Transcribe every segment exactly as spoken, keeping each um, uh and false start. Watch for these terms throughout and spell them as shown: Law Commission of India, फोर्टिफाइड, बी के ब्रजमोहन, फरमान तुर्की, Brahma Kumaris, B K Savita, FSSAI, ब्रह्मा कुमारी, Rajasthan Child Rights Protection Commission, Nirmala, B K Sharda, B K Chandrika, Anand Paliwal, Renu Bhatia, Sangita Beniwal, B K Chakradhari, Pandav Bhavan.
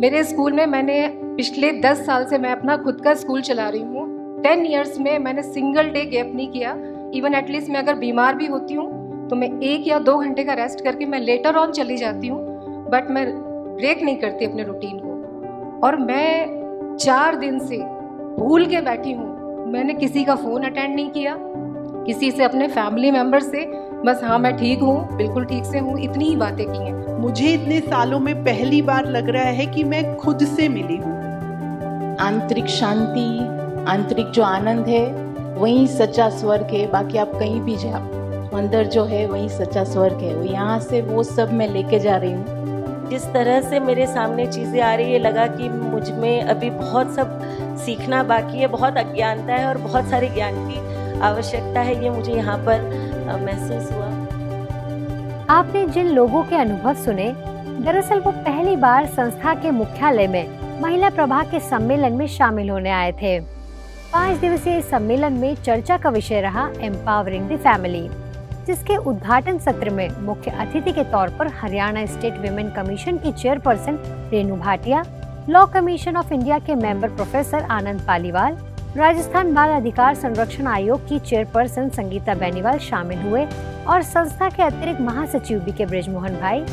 मेरे स्कूल में मैंने पिछले दस साल से मैं अपना खुद का स्कूल चला रही हूँ। टेन ईयर्स में मैंने सिंगल डे गैप नहीं किया। इवन एटलीस्ट मैं अगर बीमार भी होती हूँ तो मैं एक या दो घंटे का रेस्ट करके मैं लेटर ऑन चली जाती हूँ, बट मैं ब्रेक नहीं करती अपने रूटीन को। और मैं चार दिन से भूल के बैठी हूँ, मैंने किसी का फ़ोन अटेंड नहीं किया, किसी से अपने फैमिली मेम्बर से, बस हाँ मैं ठीक हूँ, बिल्कुल ठीक से हूँ, इतनी ही बातें की हैं। मुझे इतने सालों में पहली बार लग रहा है कि मैं खुद से मिली हूँ। आंतरिक शांति, आंतरिक जो आनंद है वही सच्चा स्वर्ग है। बाकी आप कहीं भी जाओ, अंदर जो है वही सच्चा स्वर्ग है। यहाँ से वो सब मैं लेके जा रही हूँ। जिस तरह से मेरे सामने चीज़ें आ रही है, लगा कि मुझ में अभी बहुत सब सीखना बाकी है, बहुत अज्ञानता है और बहुत सारे ज्ञान की आवश्यकता है, ये मुझे यहाँ पर महसूस हुआ। आपने जिन लोगों के अनुभव सुने, दरअसल वो पहली बार संस्था के मुख्यालय में महिला प्रभाग के सम्मेलन में शामिल होने आए थे। पाँच दिवसीय इस सम्मेलन में चर्चा का विषय रहा एम्पावरिंग द फैमिली, जिसके उद्घाटन सत्र में मुख्य अतिथि के तौर पर हरियाणा स्टेट वुमेन कमीशन की chairperson Renu Bhatia, law commission of India के मेंबर प्रोफेसर आनंद पालीवाल, राजस्थान बाल अधिकार संरक्षण आयोग की चेयरपर्सन संगीता बेनीवाल शामिल हुए और संस्था के अतिरिक्त महासचिव बी के ब्रजमोहन भाई,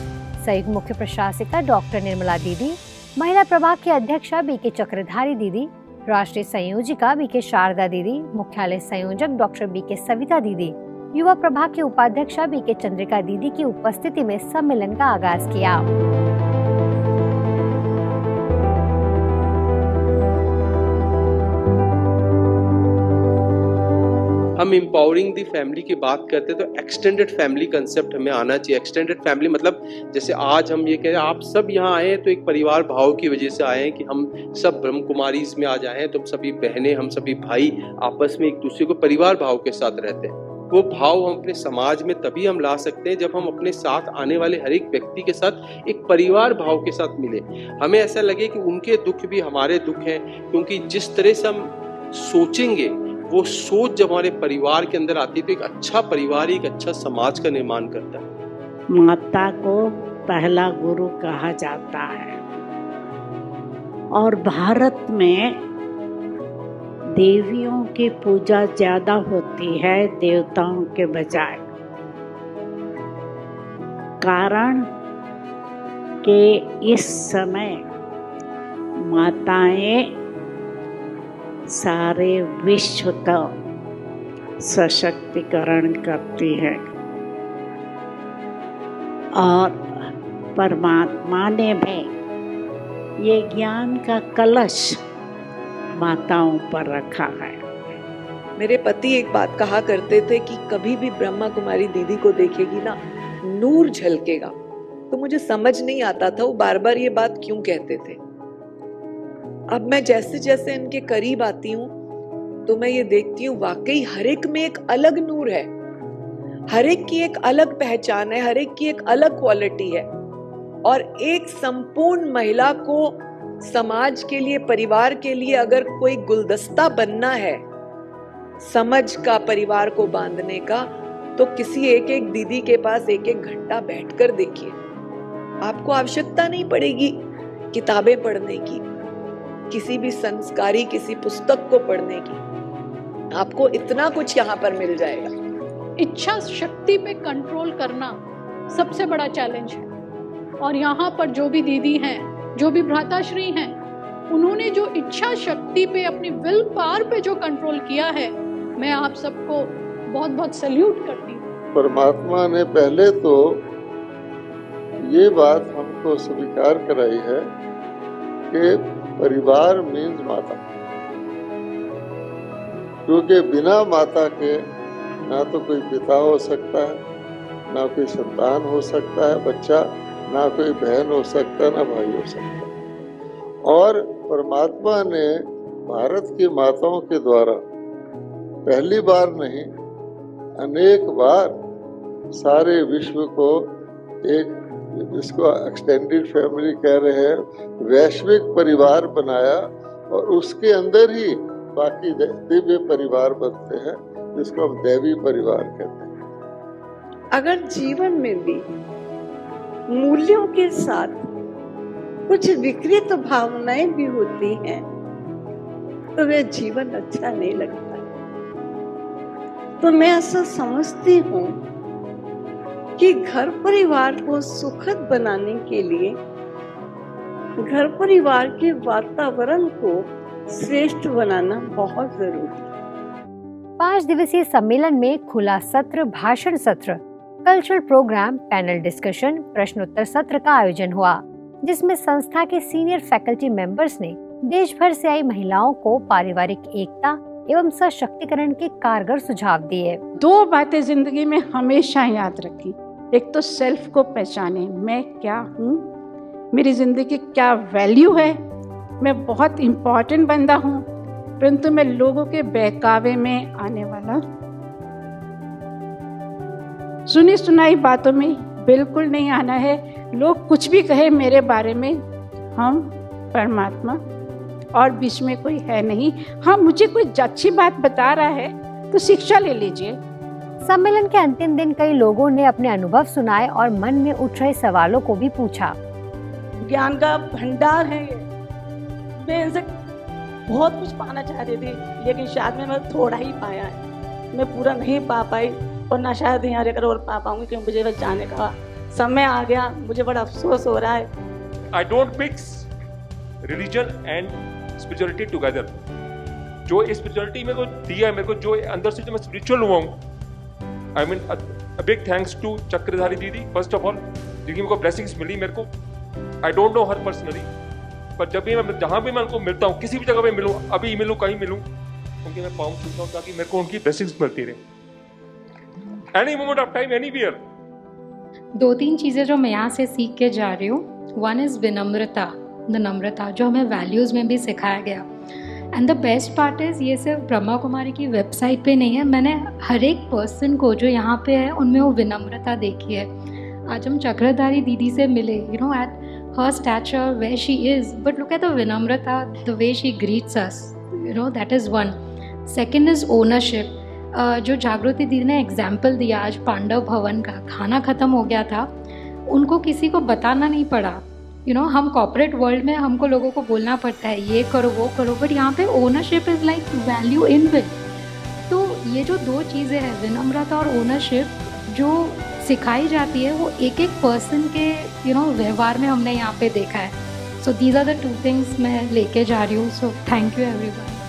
संयुक्त मुख्य प्रशासिका डॉक्टर निर्मला दीदी, महिला प्रभाग की अध्यक्षा बी के चक्रधारी दीदी, राष्ट्रीय संयोजिका बी के शारदा दीदी, मुख्यालय संयोजक डॉक्टर बी के सविता दीदी, युवा प्रभाग की उपाध्यक्षा बी के चंद्रिका दीदी की उपस्थिति में सम्मेलन का आगाज किया। हम एम्पावरिंग दी फैमिली की बात करते हैं तो एक्सटेंडेड फैमिली कंसेप्ट हमें आना चाहिए। एक्सटेंडेड फैमिली मतलब जैसे आज हम ये कह रहे हैं, आप सब यहाँ आए हैं तो एक परिवार भाव की वजह से आए हैं कि हम सब ब्रह्म कुमारीज में आज आए हैं, तो हम सभी बहनें, हम सभी भाई आपस में एक दूसरे को परिवार भाव के साथ रहते हैं। वो भाव हम अपने समाज में तभी हम ला सकते हैं जब हम अपने साथ आने वाले हर एक व्यक्ति के साथ एक परिवार भाव के साथ मिले। हमें ऐसा लगे कि उनके दुख भी हमारे दुख हैं, क्योंकि जिस तरह से हम सोचेंगे वो सोच जब हमारे परिवार के अंदर आती है तो एक अच्छा परिवार एक अच्छा समाज का निर्माण करता है। माता को पहला गुरु कहा जाता है और भारत में देवियों की पूजा ज्यादा होती है देवताओं के बजाय। कारण कि इस समय माताएं सारे विश्व का सशक्तिकरण करती है और परमात्मा ने भी ये ज्ञान का कलश माताओं पर रखा है। मेरे पति एक बात कहा करते थे कि कभी भी ब्रह्मा कुमारी दीदी को देखेगी ना, नूर झलकेगा। तो मुझे समझ नहीं आता था वो बार बार ये बात क्यों कहते थे। अब मैं जैसे जैसे इनके करीब आती हूँ तो मैं ये देखती हूँ वाकई हर एक में एक अलग नूर है, हर एक की एक अलग पहचान है, हर एक की एक अलग क्वालिटी है। और एक संपूर्ण महिला को समाज के लिए, परिवार के लिए अगर कोई गुलदस्ता बनना है समझ का, परिवार को बांधने का, तो किसी एक एक दीदी के पास एक एक घंटा बैठकर देखिए। आपको आवश्यकता नहीं पड़ेगी किताबें पढ़ने की, किसी भी संस्कारी किसी पुस्तक को पढ़ने की, आपको इतना कुछ यहाँ पर मिल जाएगा। इच्छा शक्ति पे कंट्रोल करना सबसे बड़ा चैलेंज है। और यहाँ पर जो भी दीदी हैं, जो भी भ्राताश्री हैं, उन्होंने जो इच्छा शक्ति पे, अपनी विल पावर पे जो कंट्रोल किया है, मैं आप सबको बहुत बहुत सैल्यूट करती हूँ। परमात्मा ने पहले तो ये बात हमको स्वीकार कराई है कि परिवार मीन्स माता, क्योंकि बिना माता के ना तो कोई पिता हो सकता है, ना कोई संतान हो सकता है बच्चा, ना कोई बहन हो सकता है, ना भाई हो सकता है। और परमात्मा ने भारत की माताओं के द्वारा पहली बार नहीं अनेक बार सारे विश्व को एक, जिसको एक्सटेंडेड फैमिली कह रहे हैं, वैश्विक परिवार बनाया और उसके अंदर ही बाकी दिव्य परिवार बनते हैं, जिसको हम देवी परिवार कहते हैं। अगर जीवन में भी मूल्यों के साथ कुछ विकृत भावनाएं भी होती हैं, तो वे जीवन अच्छा नहीं लगता। तो मैं ऐसा समझती हूँ कि घर परिवार को सुखद बनाने के लिए, घर परिवार के वातावरण को श्रेष्ठ बनाना बहुत जरूरी है। पांच दिवसीय सम्मेलन में खुला सत्र, भाषण सत्र, कल्चरल प्रोग्राम, पैनल डिस्कशन, प्रश्नोत्तर सत्र का आयोजन हुआ, जिसमें संस्था के सीनियर फैकल्टी मेंबर्स ने देश भर से आई महिलाओं को पारिवारिक एकता एवं सशक्तिकरण के कारगर सुझाव दिए। दो बातें जिंदगी में हमेशा याद रखी, एक तो सेल्फ को पहचाने, मैं क्या हूँ, मेरी जिंदगी क्या वैल्यू है, मैं बहुत इम्पोर्टेंट बंदा हूँ, परंतु मैं लोगों के बहकावे में आने वाला, सुनी सुनाई बातों में बिल्कुल नहीं आना है। लोग कुछ भी कहे मेरे बारे में, हम परमात्मा और बीच में कोई है नहीं। हाँ, मुझे कोई अच्छी बात बता रहा है तो शिक्षा ले लीजिए। सम्मेलन के अंतिम दिन कई लोगों ने अपने अनुभव सुनाए और मन में उठ रहे सवालों को भी पूछा। ज्ञान का भंडार है ये, मैं इनसे बहुत कुछ पाना चाहती थी, लेकिन शायद मैं थोड़ा ही पाया है, मैं पूरा नहीं पा पाई और ना शायद यहाँ रहकर और पा पाऊंगी, क्योंकि मुझे बस जाने का समय आ गया। मुझे बड़ा अफसोस हो रहा है। I don't mix religion and spirituality together. जो स्पिरिचुअलिटी मेरे को दिया है, मेरे को जो अंदर से जो मैं स्पिरिचुअल हुआ हूँ, I mean a big thanks to Chakradhari दीदी। फर्स्ट ऑफ ऑल जिनकी मेरे को ब्लेसिंग्स मिली, मेरे को I don't know her personally, पर जब भी मैं जहाँ भी मैं उनको मिलता हूँ, किसी भी जगह पे मिलूँ, अभी मिलूँ, कहीं मिलूँ, उनके मैं पाँव छूता हूँ ताकि मेरे को उनकी ब्लेसिंग्स मिलती रहे any moment of time anywhere. दो तीन चीज़ें जो मैं यहाँ से सीख के जा रही हूँ, वन इज़ विनम्रता, विनम्रता जो हमें वैल्यूज़ में भी सिखाया गया। And the best part is ये सिर्फ ब्रह्मा कुमारी की वेबसाइट पे नहीं है, मैंने हर एक पर्सन को जो यहाँ पे है उनमें वो विनम्रता देखी है। आज हम चक्रधारी दीदी से मिले, you know at her stature where she is, but look at the विनम्रता, the way she greets us, you know that is one. Second is ownership, Uh, जो जागृति दीदी ने एग्जाम्पल दिया आज पांडव भवन का, खाना ख़त्म हो गया था, उनको किसी को बताना नहीं पड़ा। यू you नो know, हम कॉर्पोरेट वर्ल्ड में हमको लोगों को बोलना पड़ता है ये करो वो करो, बट यहाँ पे ownership is like value in with. तो ये जो दो चीज़ें हैं, विनम्रता और ओनरशिप, जो सिखाई जाती है वो एक एक पर्सन के यू नो व्यवहार में हमने यहाँ पर देखा है। So these are the two things मैं लेके जा रही हूँ। So thank you everyone.